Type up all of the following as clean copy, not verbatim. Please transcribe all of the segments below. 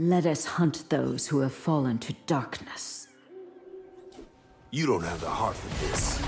Let us hunt those who have fallen to darkness. You don't have the heart for this.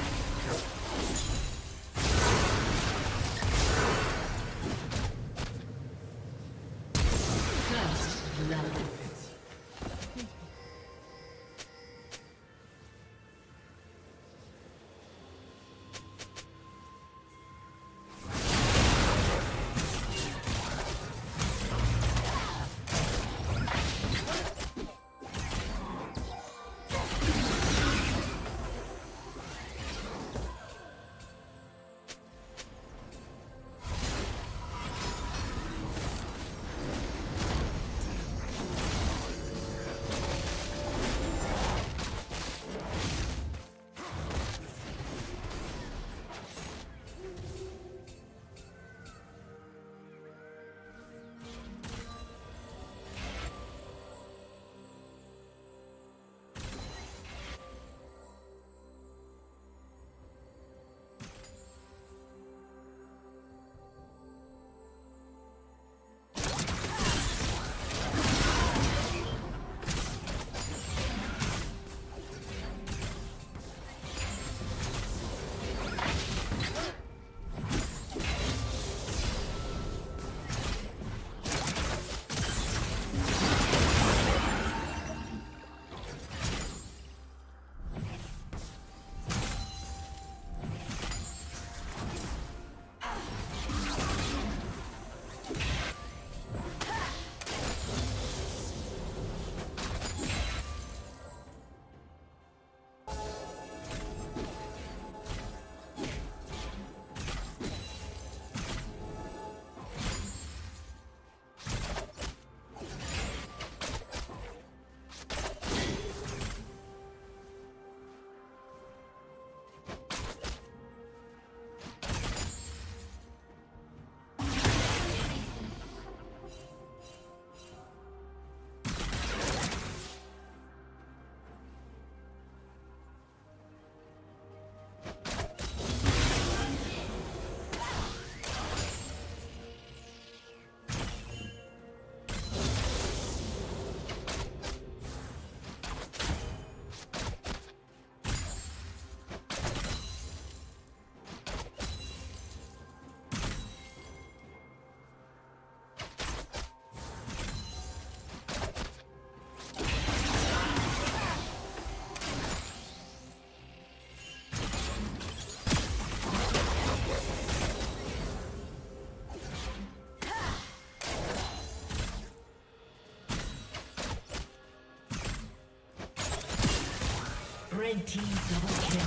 Red team double kill.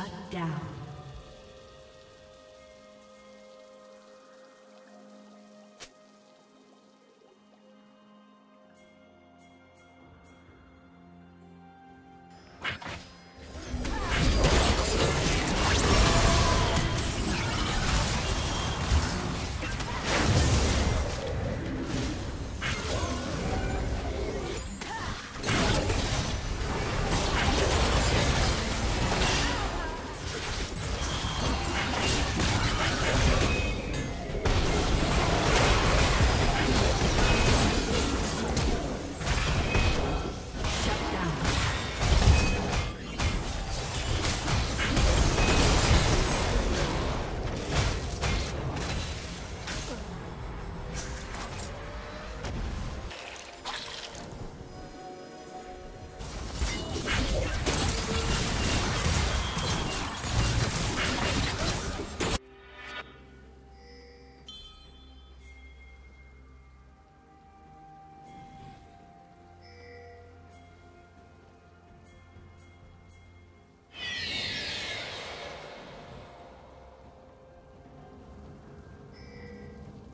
Shut down.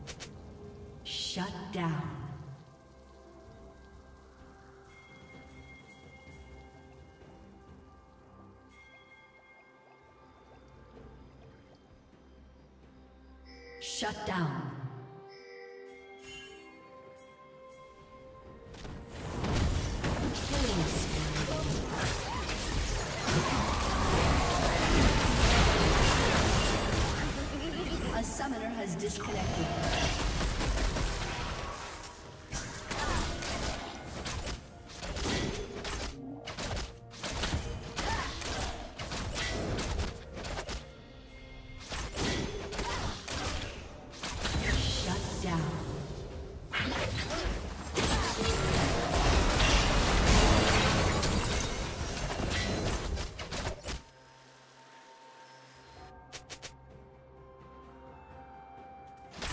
Shut down. Shut down. A summoner has disconnected.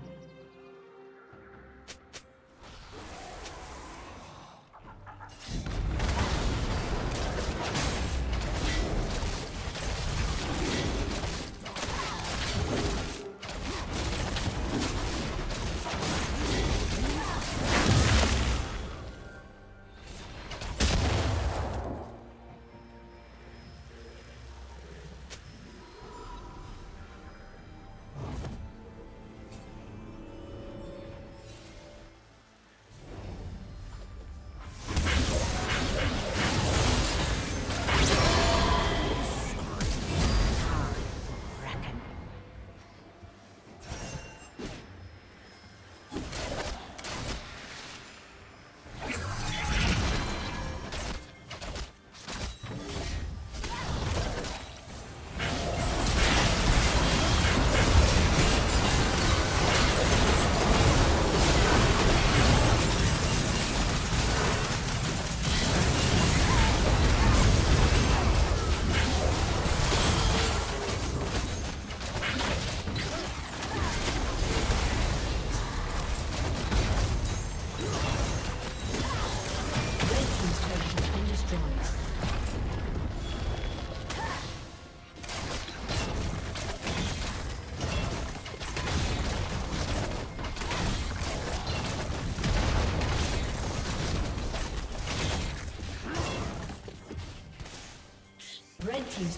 Red team's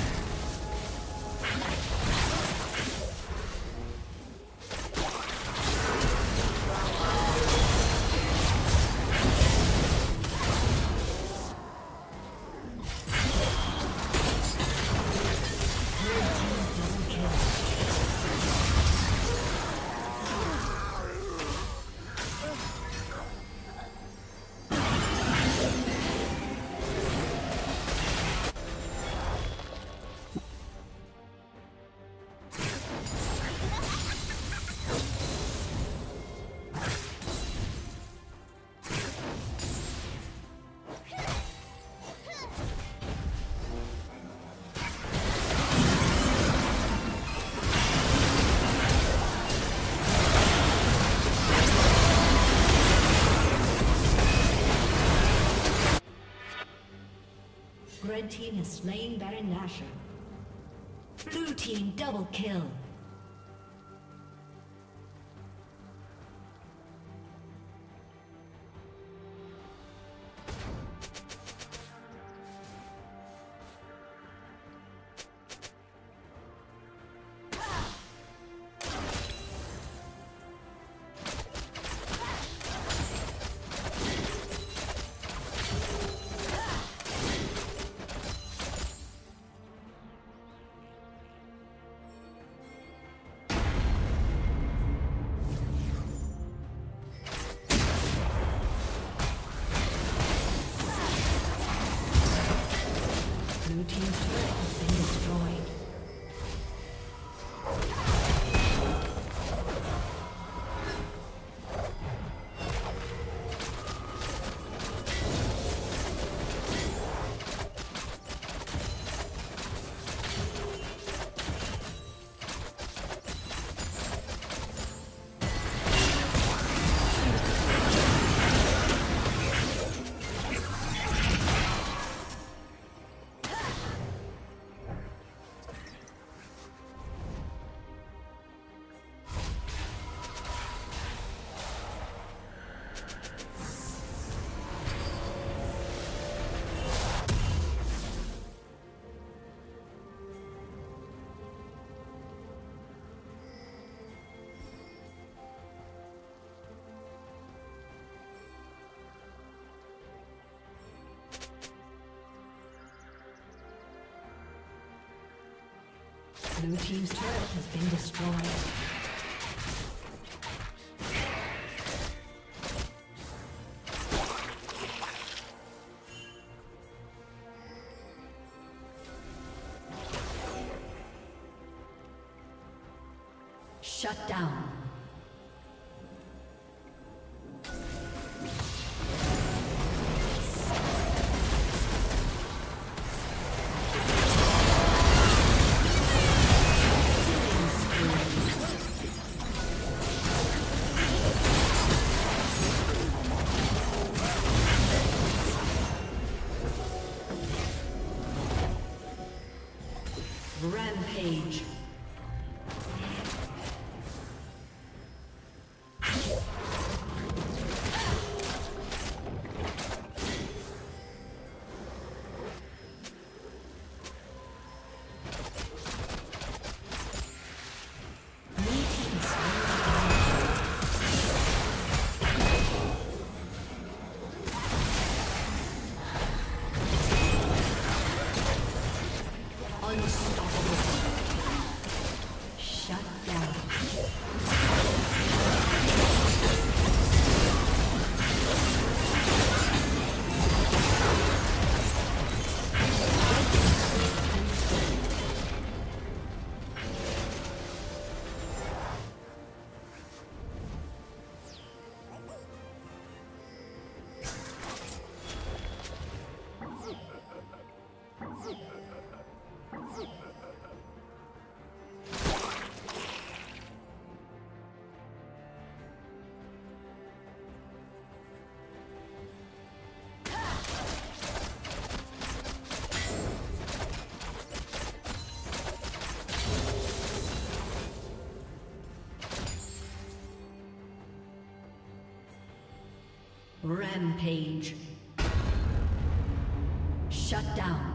Red team has slain Baron Nashor. Blue team double kill. Blue team's turret has been destroyed. Rampage. Shut down.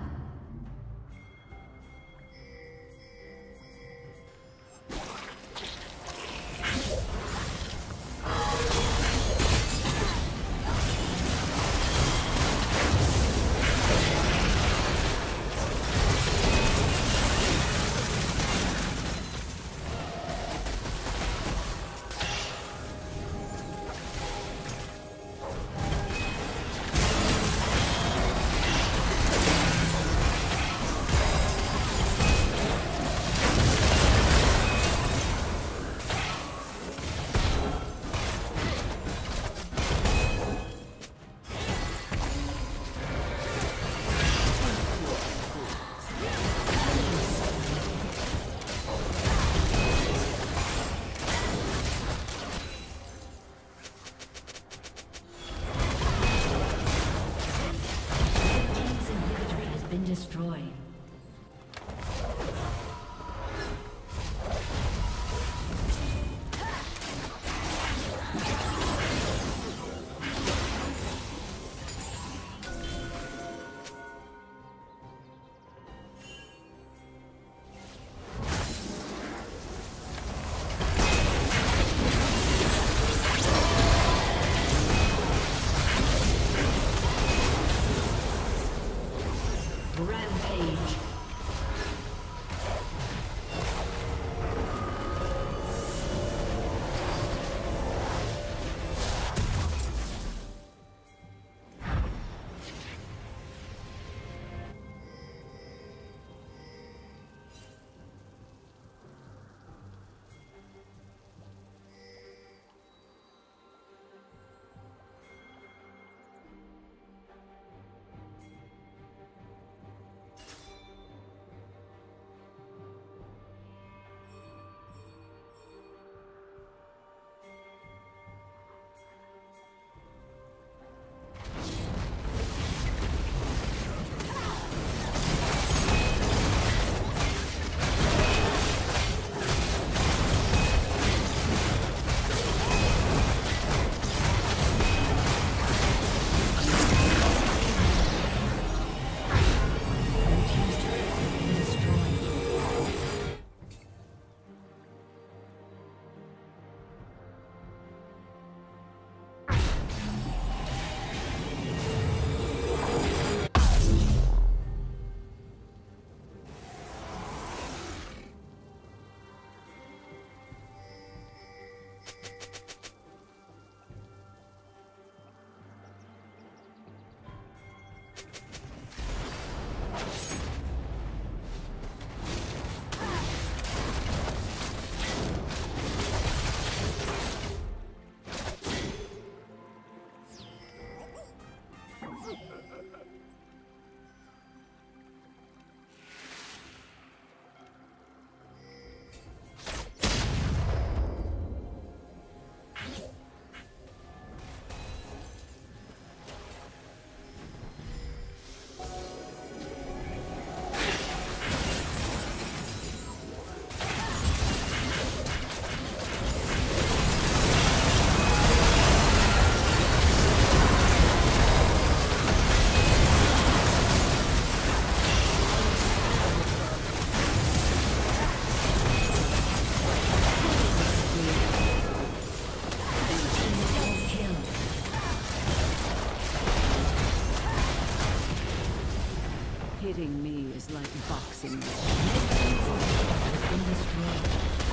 Hitting me is like boxing. Been destroyed.